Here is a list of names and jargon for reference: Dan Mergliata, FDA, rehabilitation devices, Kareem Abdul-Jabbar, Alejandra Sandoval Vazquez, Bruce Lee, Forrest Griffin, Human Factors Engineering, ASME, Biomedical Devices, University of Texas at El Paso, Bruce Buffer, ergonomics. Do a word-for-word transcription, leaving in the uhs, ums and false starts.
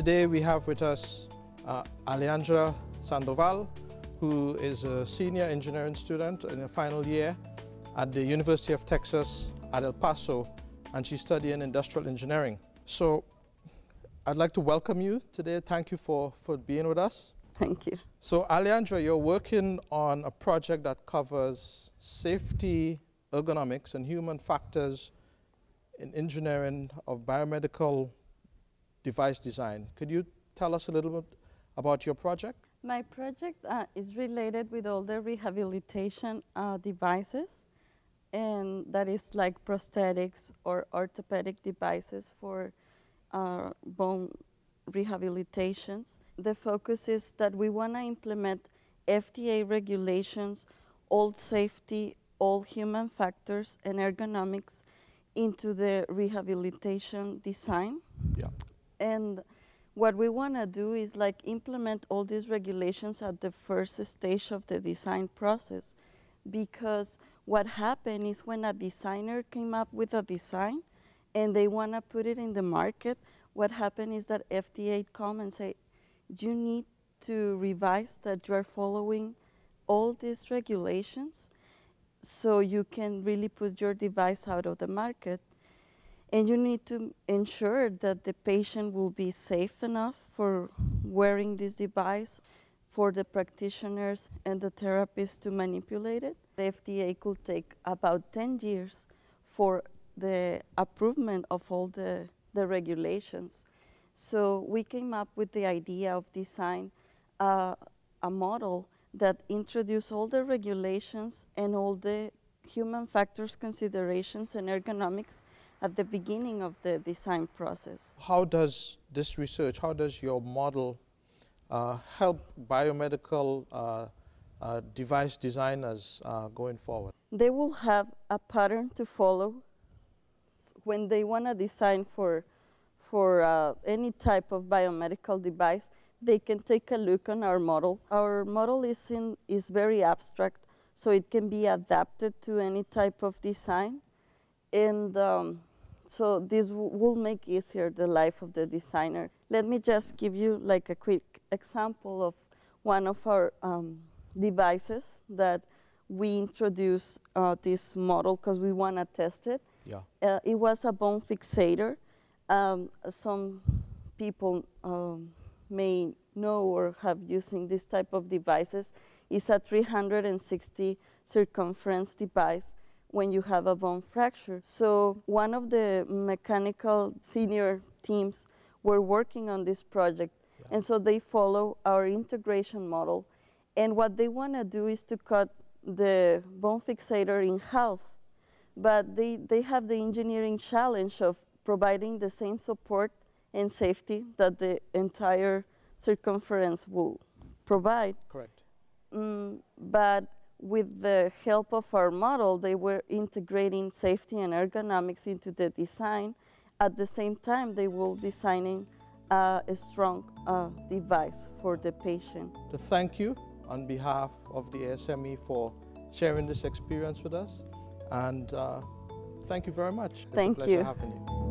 Today we have with us uh, Alejandra Sandoval, who is a senior engineering student in her final year at the University of Texas at El Paso, and she's studying industrial engineering. So I'd like to welcome you today. Thank you for, for being with us. Thank you. So Alejandra, you're working on a project that covers safety, ergonomics, and human factors in engineering of biomedical device design. Could you tell us a little bit about your project? My project uh, is related with all the rehabilitation uh, devices, and that is like prosthetics or orthopedic devices for uh, bone rehabilitations. The focus is that we want to implement F D A regulations, all safety, all human factors, and ergonomics into the rehabilitation design. Yeah. And what we want to do is like implement all these regulations at the first stage of the design process, because what happened is when a designer came up with a design and they want to put it in the market, what happened is that F D A come and say, you need to revise that you are following all these regulations so you can really put your device out of the market. And you need to ensure that the patient will be safe enough for wearing this device, for the practitioners and the therapists to manipulate it. The F D A could take about ten years for the approval of all the, the regulations. So we came up with the idea of design uh, a model that introduced all the regulations and all the human factors considerations and ergonomics at the beginning of the design process. How does this research, how does your model uh, help biomedical uh, uh, device designers uh, going forward? They will have a pattern to follow when they want to design for, for uh, any type of biomedical device. They can take a look on our model. Our model is, in, is very abstract, so it can be adapted to any type of design. And um, so this will make easier the life of the designer. Let me just give you like a quick example of one of our um, devices that we introduced uh, this model because we want to test it. Yeah. Uh, it was a bone fixator. Um, some people um, may know or have using this type of devices. It's a three hundred sixty circumference device when you have a bone fracture. So one of the mechanical senior teams were working on this project. Yeah. And so they follow our integration model. And what they want to do is to cut the bone fixator in half. But they, they have the engineering challenge of providing the same support and safety that the entire circumference will provide. Correct. Mm, but with the help of our model, they were integrating safety and ergonomics into the design. At the same time, they were designing uh, a strong uh, device for the patient. To thank you on behalf of the A S M E for sharing this experience with us, and uh, thank you very much. It's thank a pleasure you. Having you.